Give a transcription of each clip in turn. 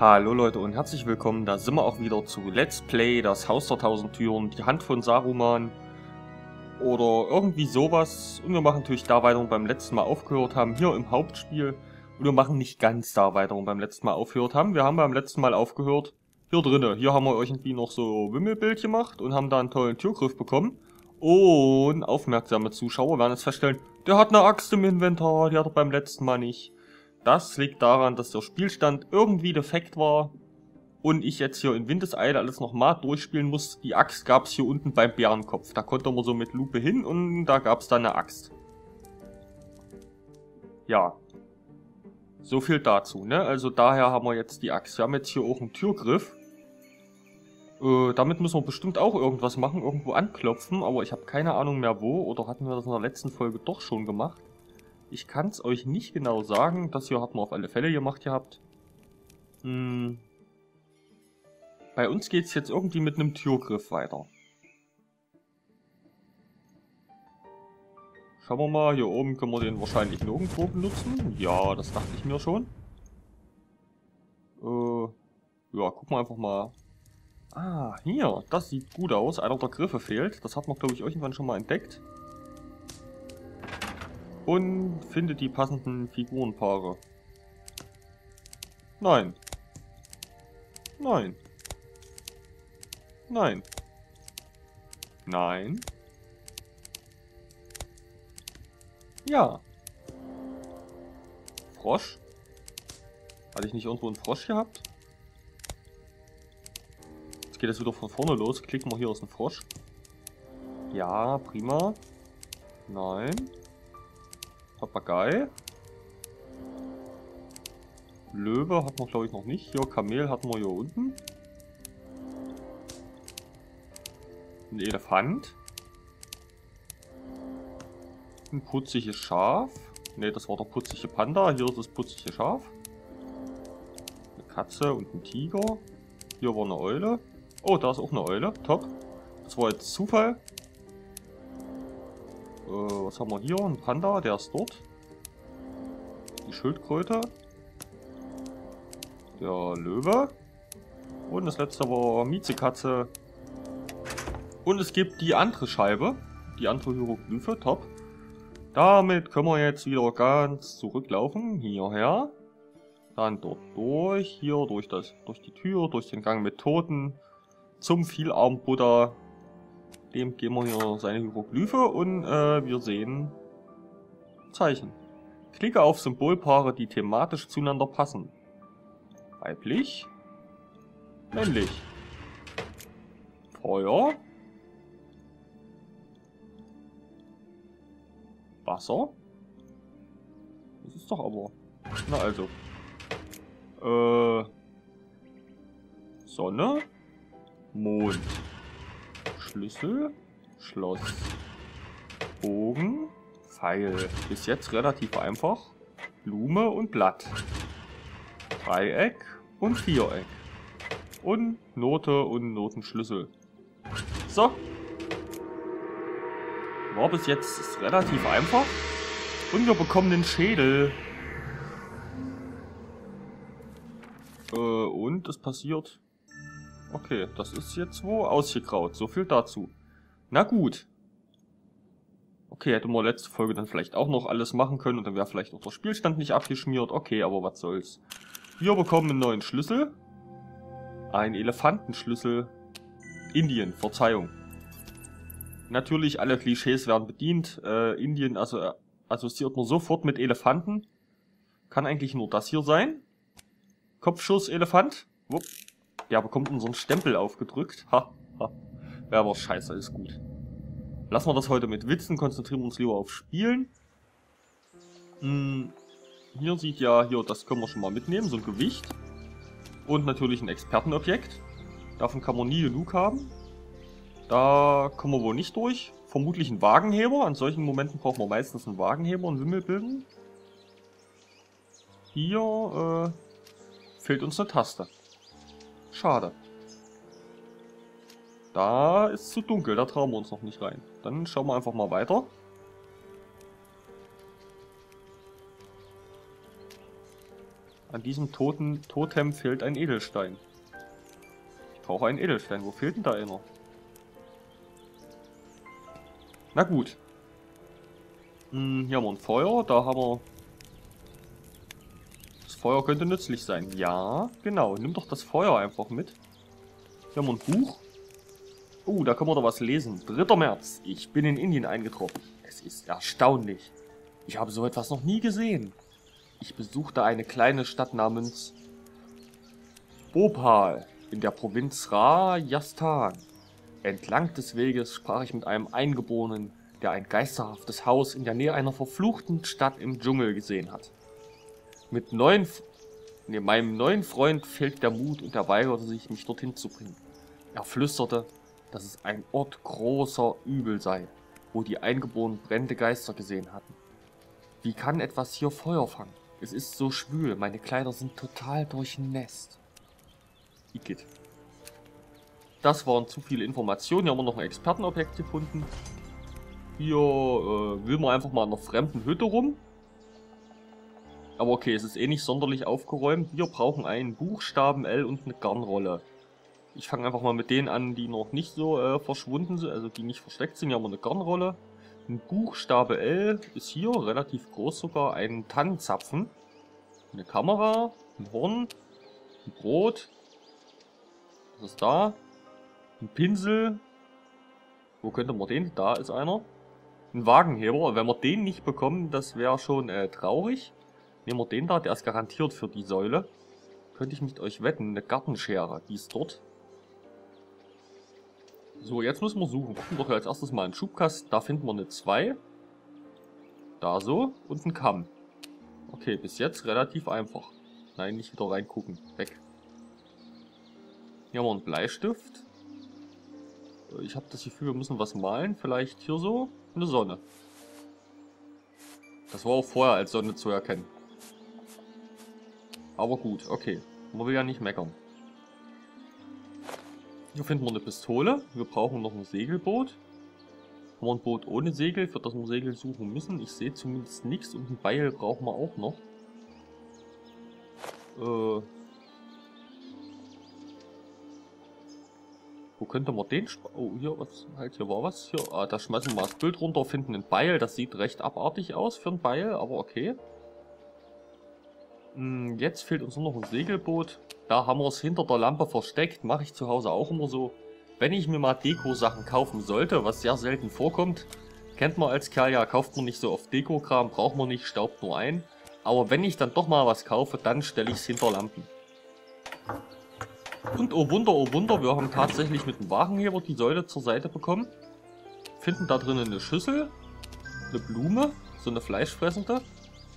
Hallo Leute und herzlich willkommen, da sind wir auch wieder zu Let's Play, das Haus der Tausend Türen, die Hand von Saruman oder irgendwie sowas. Und wir machen natürlich da weiter, wo wir beim letzten Mal aufgehört haben, hier im Hauptspiel. Und wir machen nicht ganz da weiter, wo wir beim letzten Mal aufgehört haben. Wir haben beim letzten Mal aufgehört, hier drinne. Hier haben wir irgendwie noch so Wimmelbild gemacht und haben da einen tollen Türgriff bekommen. Und aufmerksame Zuschauer werden jetzt feststellen, der hat eine Axt im Inventar, die hat er beim letzten Mal nicht. Das liegt daran, dass der Spielstand irgendwie defekt war und ich jetzt hier in Windeseile alles nochmal durchspielen muss. Die Axt gab es hier unten beim Bärenkopf. Da konnte man so mit Lupe hin und da gab es dann eine Axt. Ja. So viel dazu, ne? Also daher haben wir jetzt die Axt. Wir haben jetzt hier auch einen Türgriff. Damit müssen wir bestimmt auch irgendwas machen, irgendwo anklopfen, aber ich habe keine Ahnung mehr wo. Oder hatten wir das in der letzten Folge doch schon gemacht? Ich kann es euch nicht genau sagen. Das hier hat man auf alle Fälle gemacht gehabt. Bei uns geht es jetzt irgendwie mit einem Türgriff weiter. Schauen wir mal, hier oben können wir den wahrscheinlich nirgendwo benutzen. Ja, das dachte ich mir schon. Ja, gucken wir einfach mal. Ah, hier, das sieht gut aus. Einer der Griffe fehlt. Das hat man, glaube ich, irgendwann schon mal entdeckt. Und finde die passenden Figurenpaare. Nein. Nein. Nein. Nein. Ja. Frosch? Hatte ich nicht irgendwo einen Frosch gehabt? Jetzt geht das wieder von vorne los. Klicken wir hier aus dem Frosch. Ja, prima. Nein. Papagei. Löwe hat man, glaube ich, noch nicht. Hier, Kamel hatten wir hier unten. Ein Elefant. Ein putziges Schaf. Ne, das war der putzige Panda. Hier ist das putzige Schaf. Eine Katze und ein Tiger. Hier war eine Eule. Oh, da ist auch eine Eule. Top. Das war jetzt Zufall. Was haben wir hier? Ein Panda, der ist dort. Die Schildkröte. Der Löwe. Und das letzte war Miezekatze. Und es gibt die andere Scheibe. Die andere Hieroglyphe, top. Damit können wir jetzt wieder ganz zurücklaufen. Hierher. Dann dort durch. Hier durch die Tür, durch den Gang mit Toten. Zum vielarmen Buddha. Dem geben wir hier seine Hieroglyphe und wir sehen Zeichen. Klicke auf Symbolpaare, die thematisch zueinander passen. Weiblich. Männlich. Feuer. Wasser. Das ist doch aber... Na also. Sonne. Mond. Schlüssel, Schloss, Bogen, Pfeil. Bis jetzt relativ einfach. Blume und Blatt. Dreieck und Viereck. Und Note und Notenschlüssel. So. War bis jetzt relativ einfach. Und wir bekommen den Schädel. Und es passiert... Okay, das ist jetzt wo ausgegraut. So viel dazu. Na gut. Okay, hätte man letzte Folge dann vielleicht auch noch alles machen können und dann wäre vielleicht auch der Spielstand nicht abgeschmiert. Okay, aber was soll's. Wir bekommen einen neuen Schlüssel. Ein Elefantenschlüssel. Indien, Verzeihung. Natürlich, alle Klischees werden bedient. Indien assoziiert man sofort mit Elefanten. Kann eigentlich nur das hier sein. Kopfschuss, Elefant. Wupp. Der bekommt unseren Stempel aufgedrückt. Ha, ha. Ja, aber scheiße, ist gut. Lassen wir das heute mit Witzen, konzentrieren wir uns lieber auf Spielen. Hier sieht ja, hier, das können wir schon mal mitnehmen, so ein Gewicht. Und natürlich ein Expertenobjekt. Davon kann man nie genug haben. Da kommen wir wohl nicht durch. Vermutlich ein Wagenheber. An solchen Momenten brauchen wir meistens einen Wagenheber und Wimmelbilden. Hier fehlt uns eine Taste. Schade. Da ist zu dunkel, da trauen wir uns noch nicht rein. Dann schauen wir einfach mal weiter. An diesem Totem fehlt ein Edelstein. Ich brauche einen Edelstein. Wo fehlt denn da einer? Na gut. Hier haben wir ein Feuer. Da haben wir... Das Feuer könnte nützlich sein. Ja, genau. Nimm doch das Feuer einfach mit. Hier haben wir ein Buch. Oh, da können wir doch was lesen. 3. März. Ich bin in Indien eingetroffen. Es ist erstaunlich. Ich habe so etwas noch nie gesehen. Ich besuchte eine kleine Stadt namens Bhopal in der Provinz Rajasthan. Entlang des Weges sprach ich mit einem Eingeborenen, der ein geisterhaftes Haus in der Nähe einer verfluchten Stadt im Dschungel gesehen hat. Meinem neuen Freund fehlt der Mut und er weigerte sich, mich dorthin zu bringen. Er flüsterte, dass es ein Ort großer Übel sei, wo die Eingeborenen brennende Geister gesehen hatten. Wie kann etwas hier Feuer fangen? Es ist so schwül, meine Kleider sind total durchnässt. Igitt. Das waren zu viele Informationen. Hier haben wir noch ein Expertenobjekt gefunden. Hier will man einfach mal in einer fremden Hütte rum. Aber okay, es ist eh nicht sonderlich aufgeräumt. Wir brauchen einen Buchstaben L und eine Garnrolle. Ich fange einfach mal mit denen an, die noch nicht so verschwunden sind, also die nicht versteckt sind. Hier haben wir eine Garnrolle. Ein Buchstabe L ist hier, relativ groß sogar, ein Tannenzapfen, eine Kamera, ein Horn, ein Brot, was ist da, ein Pinsel, wo könnte man den, da ist einer, ein Wagenheber, wenn wir den nicht bekommen, das wäre schon traurig, nehmen wir den da, der ist garantiert für die Säule, könnte ich mit euch wetten, eine Gartenschere, die ist dort. So, jetzt müssen wir suchen. Wir gucken doch als erstes mal einen Schubkasten. Da finden wir eine 2. Da so. Und einen Kamm. Okay, bis jetzt relativ einfach. Nein, nicht wieder reingucken. Weg. Hier haben wir einen Bleistift. Ich habe das Gefühl, wir müssen was malen. Vielleicht hier so eine Sonne. Das war auch vorher als Sonne zu erkennen. Aber gut, okay. Man will ja nicht meckern. Hier finden wir eine Pistole. Wir brauchen noch ein Segelboot. Haben wir ein Boot ohne Segel, für das wir Segel suchen müssen. Ich sehe zumindest nichts und ein Beil brauchen wir auch noch. Wo könnte man den... Oh, hier, was, halt, hier war was. Hier, da schmeißen wir mal das Bild runter, finden ein Beil. Das sieht recht abartig aus für ein Beil, aber okay. Jetzt fehlt uns nur noch ein Segelboot. Da haben wir es hinter der Lampe versteckt. Mache ich zu Hause auch immer so. Wenn ich mir mal Deko-Sachen kaufen sollte, was sehr selten vorkommt, kennt man als Kerl ja, kauft man nicht so oft Deko-Kram, braucht man nicht, staubt nur ein. Aber wenn ich dann doch mal was kaufe, dann stelle ich es hinter Lampen. Und oh Wunder, wir haben tatsächlich mit dem Wagenheber die Säule zur Seite bekommen. Finden da drinnen eine Schüssel, eine Blume, so eine fleischfressende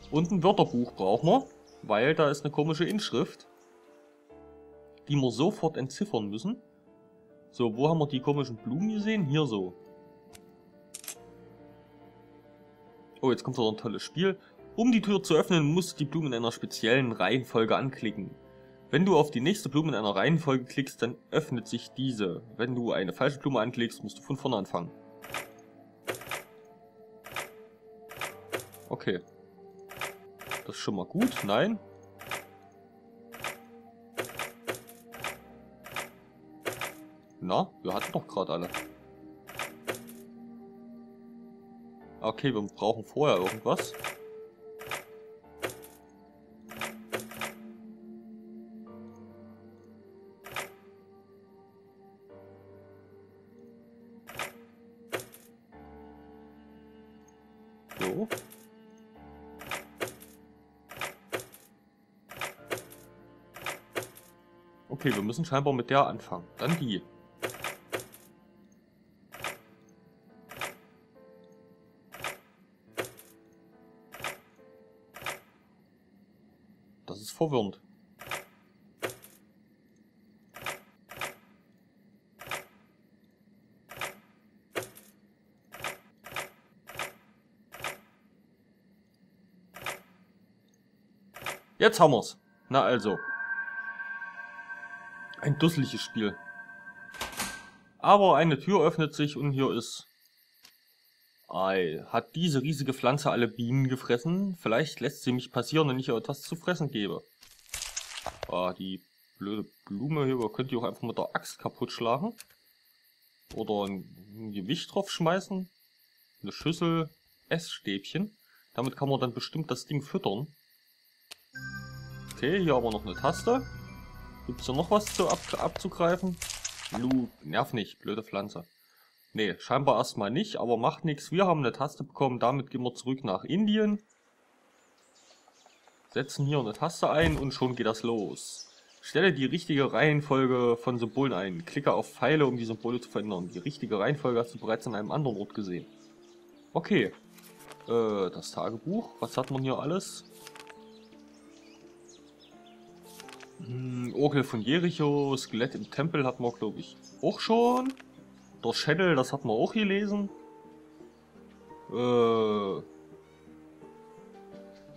und ein Wörterbuch brauchen wir, weil da ist eine komische Inschrift, die wir sofort entziffern müssen. So, wo haben wir die komischen Blumen gesehen? Hier so. Oh, jetzt kommt wieder ein tolles Spiel. Um die Tür zu öffnen, musst du die Blumen in einer speziellen Reihenfolge anklicken. Wenn du auf die nächste Blume in einer Reihenfolge klickst, dann öffnet sich diese. Wenn du eine falsche Blume anklickst, musst du von vorne anfangen. Okay. Das ist schon mal gut. Nein. Na, wir hatten doch gerade alle. Okay, wir brauchen vorher irgendwas. So. Okay, wir müssen scheinbar mit der anfangen. Dann die. Das ist verwirrend. Jetzt haben wir's. Na also. Ein dusseliges Spiel. Aber eine Tür öffnet sich und hier ist... Ei, hat diese riesige Pflanze alle Bienen gefressen? Vielleicht lässt sie mich passieren, wenn ich ihr etwas zu fressen gebe. Die blöde Blume hier, man könnte die auch einfach mit der Axt kaputt schlagen. Oder ein Gewicht drauf schmeißen. Eine Schüssel, Essstäbchen. Damit kann man dann bestimmt das Ding füttern. Okay, hier aber noch eine Taste. Gibt es da noch was zu abzugreifen? Lu, nerv nicht, blöde Pflanze. Ne, scheinbar erstmal nicht, aber macht nichts. Wir haben eine Taste bekommen, damit gehen wir zurück nach Indien. Setzen hier eine Taste ein und schon geht das los. Stelle die richtige Reihenfolge von Symbolen ein. Klicke auf Pfeile, um die Symbole zu verändern. Die richtige Reihenfolge hast du bereits an einem anderen Ort gesehen. Okay. Das Tagebuch. Was hat man hier alles? Orgel von Jericho, Skelett im Tempel hat man, glaube ich, auch schon. Der Schädel, das hat man auch gelesen.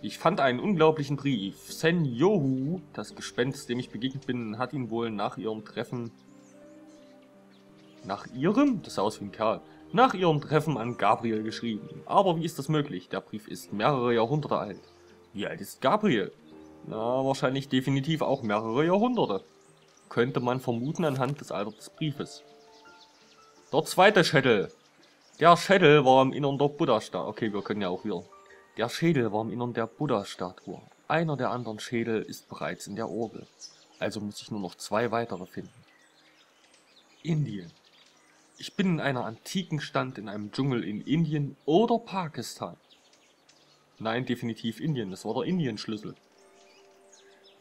Ich fand einen unglaublichen Brief. Senjohu, das Gespenst, dem ich begegnet bin, hat ihn wohl nach ihrem Treffen... Nach ihrem? Das sah aus wie ein Kerl. Nach ihrem Treffen an Gabriel geschrieben. Aber wie ist das möglich? Der Brief ist mehrere Jahrhunderte alt. Wie alt ist Gabriel? Na, wahrscheinlich definitiv auch mehrere Jahrhunderte. Könnte man vermuten anhand des Alters des Briefes. Der zweite Schädel. Der Schädel war im Innern der Buddha-Statue. Okay, wir können ja auch wieder. Der Schädel war im Innern der Buddha-Statue. Einer der anderen Schädel ist bereits in der Orgel. Also muss ich nur noch zwei weitere finden. Indien. Ich bin in einer antiken Stadt in einem Dschungel in Indien oder Pakistan. Nein, definitiv Indien. Das war der Indien-Schlüssel.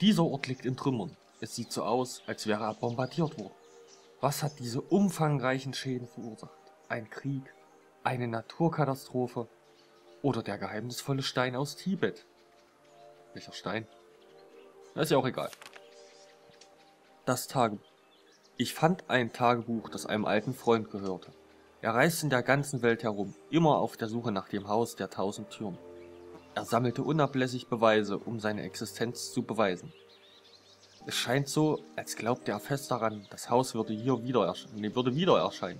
Dieser Ort liegt in Trümmern. Es sieht so aus, als wäre er bombardiert worden. Was hat diese umfangreichen Schäden verursacht? Ein Krieg, eine Naturkatastrophe oder der geheimnisvolle Stein aus Tibet? Welcher Stein? Das ist ja auch egal. Das Tagebuch. Ich fand ein Tagebuch, das einem alten Freund gehörte. Er reiste in der ganzen Welt herum, immer auf der Suche nach dem Haus der Tausend Türen. Er sammelte unablässig Beweise, um seine Existenz zu beweisen. Es scheint so, als glaubte er fest daran, das Haus würde wieder erscheinen.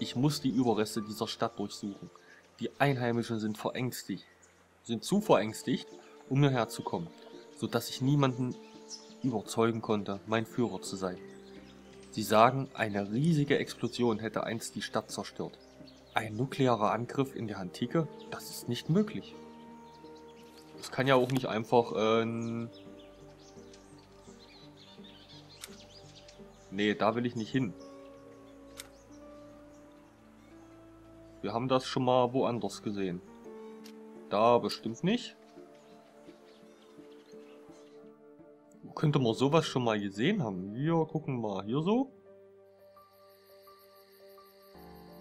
Ich muss die Überreste dieser Stadt durchsuchen. Die Einheimischen sind zu verängstigt, um hierher zu kommen, sodass ich niemanden überzeugen konnte, mein Führer zu sein. Sie sagen, eine riesige Explosion hätte einst die Stadt zerstört. Ein nuklearer Angriff in der Antike? Das ist nicht möglich. Das kann ja auch nicht einfach, nee, da will ich nicht hin. Wir haben das schon mal woanders gesehen. Da bestimmt nicht. Könnte man sowas schon mal gesehen haben? Wir gucken mal hier so.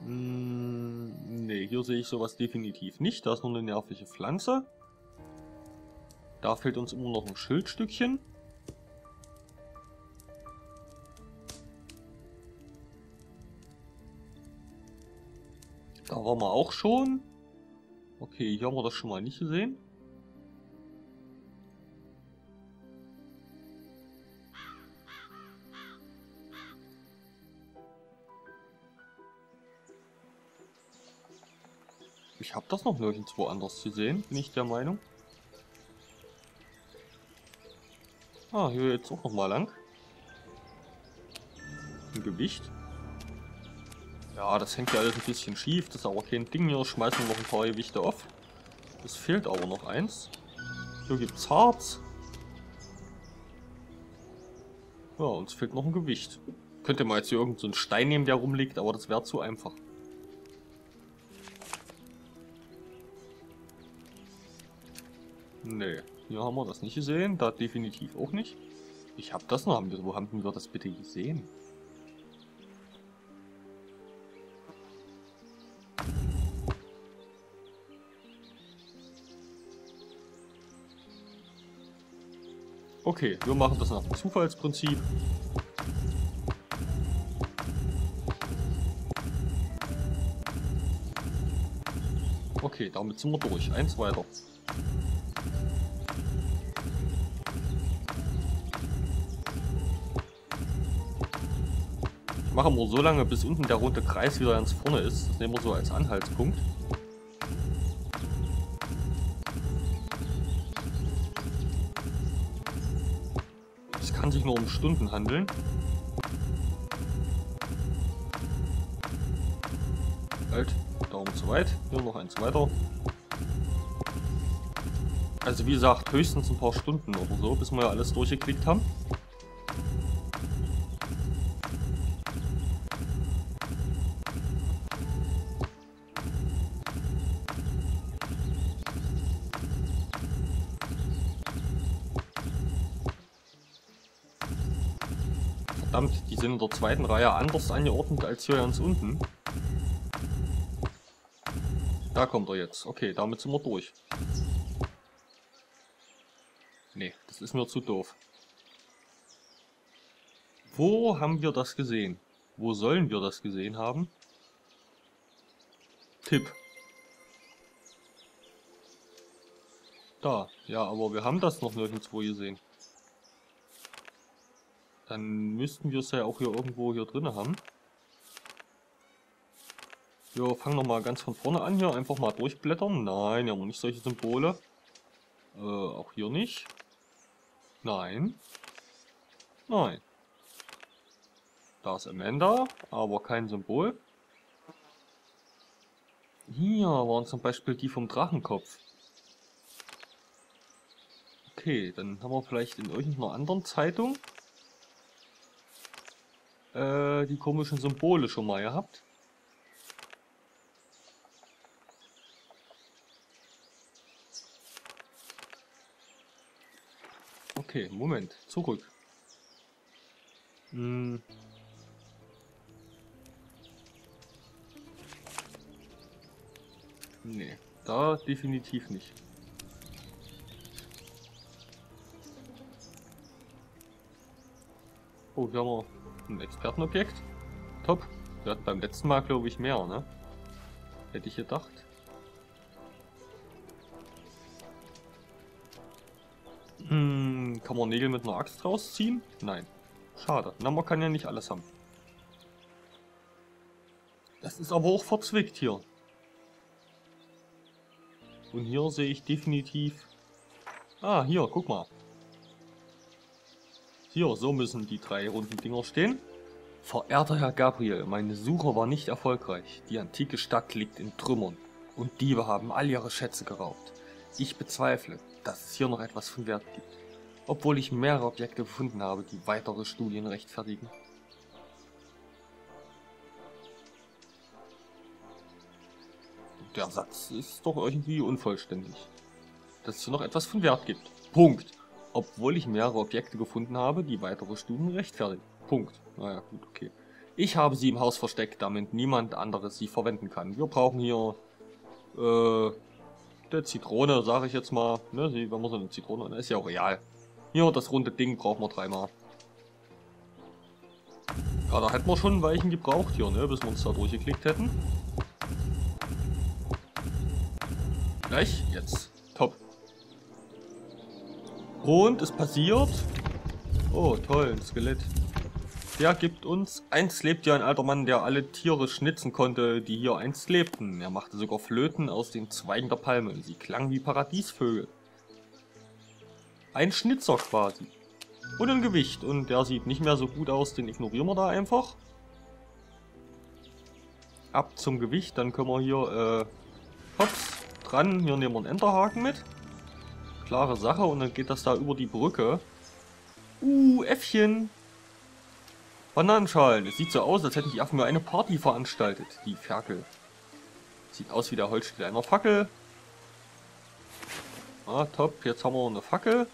Ne, hier sehe ich sowas definitiv nicht. Da ist nur eine nervige Pflanze. Da fehlt uns immer noch ein Schildstückchen. Da waren wir auch schon. Okay, hier haben wir das schon mal nicht gesehen. Ich habe das noch nirgendwo anders gesehen, bin ich der Meinung. Ah, hier jetzt auch nochmal lang. Ein Gewicht. Ja, das hängt ja alles ein bisschen schief, das ist aber kein Ding hier. Schmeißen wir noch ein paar Gewichte auf. Es fehlt aber noch eins. Hier gibt's Harz. Ja, uns fehlt noch ein Gewicht. Könnte man jetzt hier irgendeinen Stein nehmen, der rumliegt, aber das wäre zu einfach. Nee, hier haben wir das nicht gesehen, da definitiv auch nicht. Ich habe das noch, wo haben wir das bitte gesehen? Okay, wir machen das nach dem Zufallsprinzip. Okay, damit sind wir durch. Eins weiter. Machen wir so lange, bis unten der rote Kreis wieder ganz vorne ist. Das nehmen wir so als Anhaltspunkt. kann sich nur um Stunden handeln. Halt, Daumen zu weit. Hier noch eins weiter. Also wie gesagt, höchstens ein paar Stunden oder so, bis wir ja alles durchgeklickt haben. Verdammt, die sind in der zweiten Reihe anders angeordnet als hier ganz unten. Da kommt er jetzt. Okay, damit sind wir durch. Nee, das ist mir zu doof. Wo haben wir das gesehen? Wo sollen wir das gesehen haben? Tipp. Da. Ja, aber wir haben das noch nirgendwo gesehen. Dann müssten wir es ja auch hier irgendwo hier drin haben. Wir fangen nochmal ganz von vorne an hier. Einfach mal durchblättern. Nein, wir haben nicht solche Symbole. Auch hier nicht. Nein. Nein. Da ist Amanda, aber kein Symbol. Hier waren zum Beispiel die vom Drachenkopf. Okay, dann haben wir vielleicht in irgendeiner anderen Zeitung die komischen Symbole schon mal gehabt. Okay, Moment, zurück. Hm. Nee, da definitiv nicht. Oh, hier haben wir ein Expertenobjekt. Top. Wir hatten beim letzten Mal, glaube ich, mehr, ne? Hätte ich gedacht. Kann man Nägel mit einer Axt rausziehen? Nein. Schade. Na, man kann ja nicht alles haben. Das ist aber auch verzwickt hier. Und hier sehe ich definitiv... Ah, hier, guck mal. Hier, so müssen die drei runden Dinger stehen. Verehrter Herr Gabriel, meine Suche war nicht erfolgreich. Die antike Stadt liegt in Trümmern. Und Diebe haben all ihre Schätze geraubt. Ich bezweifle, dass es hier noch etwas von Wert gibt. Obwohl ich mehrere Objekte gefunden habe, die weitere Studien rechtfertigen. Der Satz ist doch irgendwie unvollständig. Dass es hier noch etwas von Wert gibt. Punkt. Obwohl ich mehrere Objekte gefunden habe, die weitere Studien rechtfertigen. Punkt. Naja, gut, okay. Ich habe sie im Haus versteckt, damit niemand anderes sie verwenden kann. Wir brauchen hier... eine Zitrone, sage ich jetzt mal. Ne, wenn man so eine Zitrone... Das ist ja auch real. Hier, das runde Ding brauchen wir dreimal. Ja, da hätten wir schon ein Weilchen gebraucht hier, ne, bis wir uns da durchgeklickt hätten. Gleich, jetzt. Top. Und es passiert. Oh, toll, ein Skelett. Der gibt uns... Einst lebte ja ein alter Mann, der alle Tiere schnitzen konnte, die hier einst lebten. Er machte sogar Flöten aus den Zweigen der Palme. Sie klangen wie Paradiesvögel. Ein Schnitzer quasi. Und ein Gewicht. Und der sieht nicht mehr so gut aus, den ignorieren wir da einfach. Ab zum Gewicht, dann können wir hier, hops, dran. Hier nehmen wir einen Enterhaken mit. Klare Sache. Und dann geht das da über die Brücke. Äffchen. Bananenschalen. Es sieht so aus, als hätten die Affen mir eine Party veranstaltet. Die Ferkel. Sieht aus wie der Holzstiel einer Fackel. Ah, top. Jetzt haben wir eine Fackel.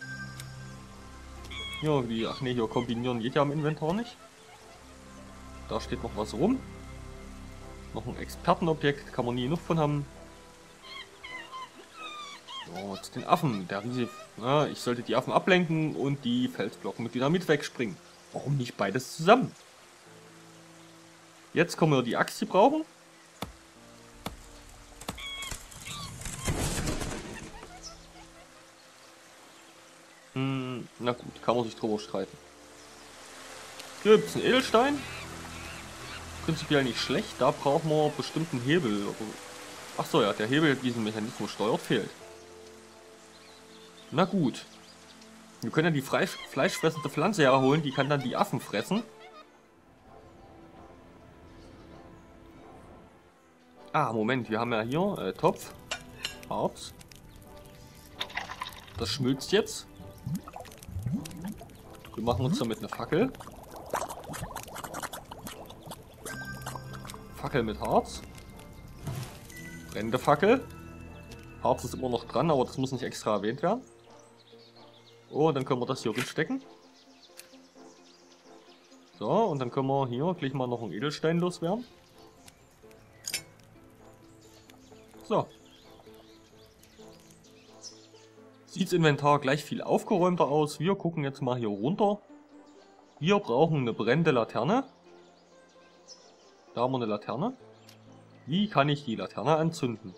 Ja, wie... Ach ne, hier kombinieren geht ja im Inventar nicht. Da steht noch was rum. Noch ein Expertenobjekt. Kann man nie genug von haben. So, jetzt den Affen. Der riesige... Na, ich sollte die Affen ablenken und die Felsblocken mit Dynamit wegspringen. Warum nicht beides zusammen? Jetzt kommen wir die Axt, die brauchen. Na gut, kann man sich drüber streiten. Gibt's einen Edelstein? Prinzipiell nicht schlecht, da brauchen wir bestimmt einen Hebel. Achso, ja, der Hebel, der diesen Mechanismus steuert, fehlt. Na gut. Wir können ja die fleischfressende Pflanze herholen, die kann dann die Affen fressen. Ah, Moment, wir haben ja hier Topf. Harz. Das schmilzt jetzt. Wir machen uns damit eine Fackel. Fackel mit Harz. Brennende Fackel. Harz ist immer noch dran, aber das muss nicht extra erwähnt werden. Oh, dann können wir das hier reinstecken. So, und dann können wir hier gleich mal noch einen Edelstein loswerden. So. Sieht's Inventar gleich viel aufgeräumter aus. Wir gucken jetzt mal hier runter. Wir brauchen eine brennende Laterne. Da haben wir eine Laterne. Wie kann ich die Laterne anzünden?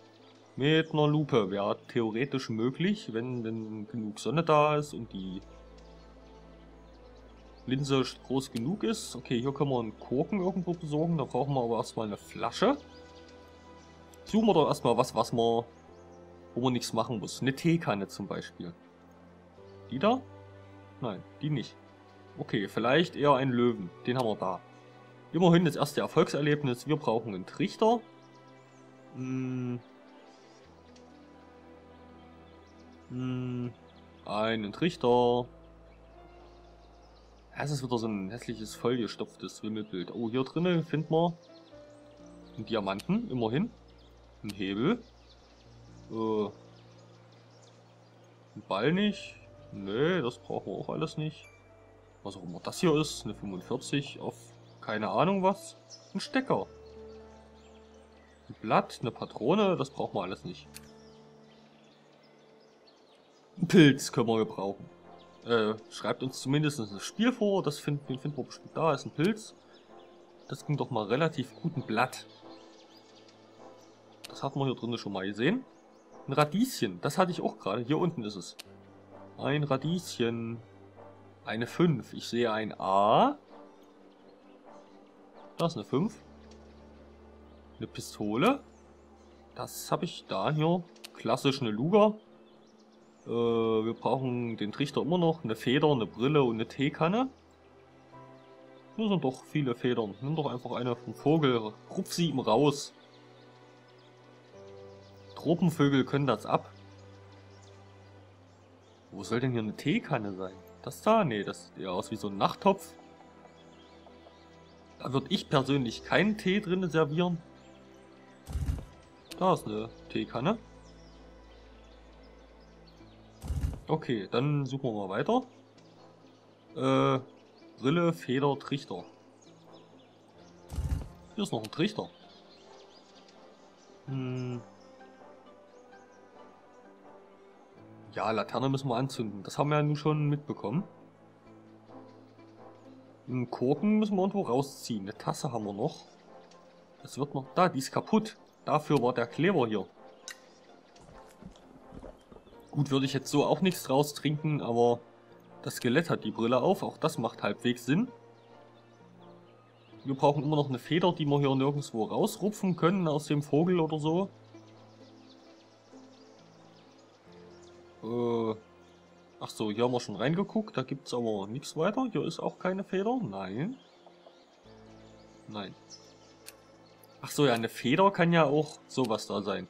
Mit einer Lupe wäre theoretisch möglich, wenn denn genug Sonne da ist und die Linse groß genug ist. Okay, hier können wir einen Korken irgendwo besorgen. Da brauchen wir aber erstmal eine Flasche. Suchen wir doch erstmal wo man nichts machen muss. Eine Teekanne zum Beispiel. Die da? Nein, die nicht. Okay, vielleicht eher einen Löwen. Den haben wir da. Immerhin das erste Erfolgserlebnis. Wir brauchen einen Trichter. Einen Trichter. Es ist wieder so ein hässliches, vollgestopftes Wimmelbild. Oh, hier drinnen finden wir einen Diamanten, immerhin. Ein Hebel. Ein Ball nicht. Nee, das brauchen wir auch alles nicht. Was auch immer das hier ist. Eine 45 auf keine Ahnung was. Ein Stecker. Ein Blatt, eine Patrone, das brauchen wir alles nicht. Ein Pilz können wir gebrauchen. Schreibt uns zumindest ein Spiel vor. Das finden wir bestimmt da. Ist ein Pilz. Das ging doch mal relativ gut. Ein Blatt. Das hatten wir hier drinnen schon mal gesehen. Ein Radieschen, das hatte ich auch gerade. Hier unten ist es. Ein Radieschen. Eine 5. Ich sehe ein A. Da ist eine 5. Eine Pistole. Das habe ich da hier. Klassisch eine Luger. Wir brauchen den Trichter immer noch. Eine Feder, eine Brille und eine Teekanne. Hier sind doch viele Federn. Nimm doch einfach eine vom Vogel. Rupf sie ihm raus. Tropenvögel können das ab. Wo soll denn hier eine Teekanne sein? Das da? Nee, das sieht eher aus wie so ein Nachttopf. Da würde ich persönlich keinen Tee drin servieren. Da ist eine Teekanne. Okay, dann suchen wir mal weiter. Brille, Feder, Trichter. Hier ist noch ein Trichter. Ja, Laterne müssen wir anzünden. Das haben wir ja nun schon mitbekommen. Einen Korken müssen wir irgendwo rausziehen. Eine Tasse haben wir noch. Es wird noch... Da, die ist kaputt. Dafür war der Kleber hier. Gut, würde ich jetzt so auch nichts draus trinken, aber das Skelett hat die Brille auf. Auch das macht halbwegs Sinn. Wir brauchen immer noch eine Feder, die wir hier nirgendwo rausrupfen können aus dem Vogel oder so. Ach so, hier haben wir schon reingeguckt. Da gibt es aber nichts weiter. Hier ist auch keine Feder. Nein. Nein. Ach so, ja, eine Feder kann ja auch sowas da sein.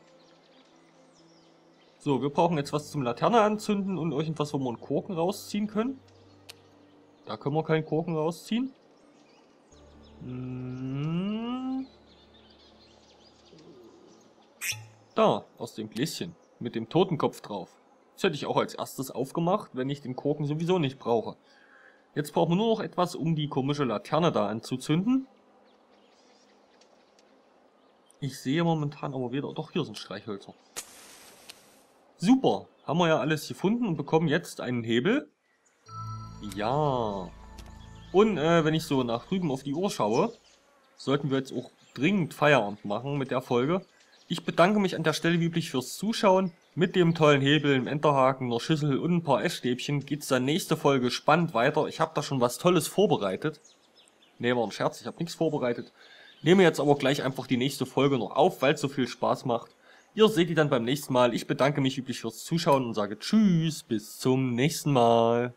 So, wir brauchen jetzt was zum Laterne anzünden und irgendwas, wo wir einen Korken rausziehen können. Da können wir keinen Korken rausziehen. Da, aus dem Gläschen. Mit dem Totenkopf drauf. Das hätte ich auch als erstes aufgemacht, wenn ich den Korken sowieso nicht brauche. Jetzt brauchen wir nur noch etwas, um die komische Laterne da anzuzünden. Ich sehe momentan aber weder... Doch, hier sind Streichhölzer. Super, haben wir ja alles gefunden und bekommen jetzt einen Hebel. Ja. Und wenn ich so nach drüben auf die Uhr schaue, sollten wir jetzt auch dringend Feierabend machen mit der Folge. Ich bedanke mich an der Stelle wie üblich fürs Zuschauen. Mit dem tollen Hebel, im Enterhaken, einer Schüssel und ein paar Essstäbchen geht's dann nächste Folge spannend weiter. Ich habe da schon was Tolles vorbereitet. Nee, war ein Scherz, ich habe nichts vorbereitet. Nehme jetzt aber gleich einfach die nächste Folge noch auf, weil es so viel Spaß macht. Ihr seht die dann beim nächsten Mal. Ich bedanke mich üblich fürs Zuschauen und sage Tschüss, bis zum nächsten Mal.